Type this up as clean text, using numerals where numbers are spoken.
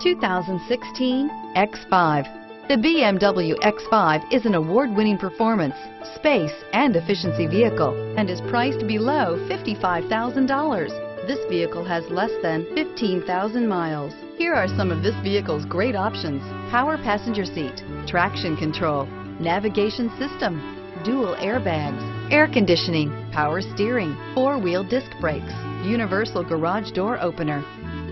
2016 X5. The BMW X5 is an award-winning performance, space, and efficiency vehicle, and is priced below $55,000. This vehicle has less than 15,000 miles. Here are some of this vehicle's great options: power passenger seat, traction control, navigation system, dual airbags, air conditioning, power steering, four-wheel disc brakes, universal garage door opener,